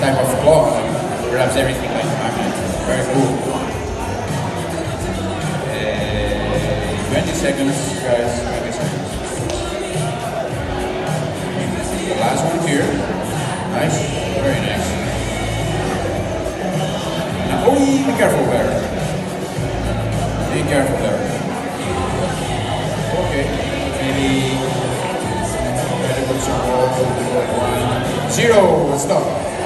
type of cloth wraps everything like magnet. Very cool. 20 seconds, guys. 20 seconds. The last one here. Nice. Very nice. Now, oh, be careful there. Be careful there. Okay. Maybe. Better put some more. 0. Stop.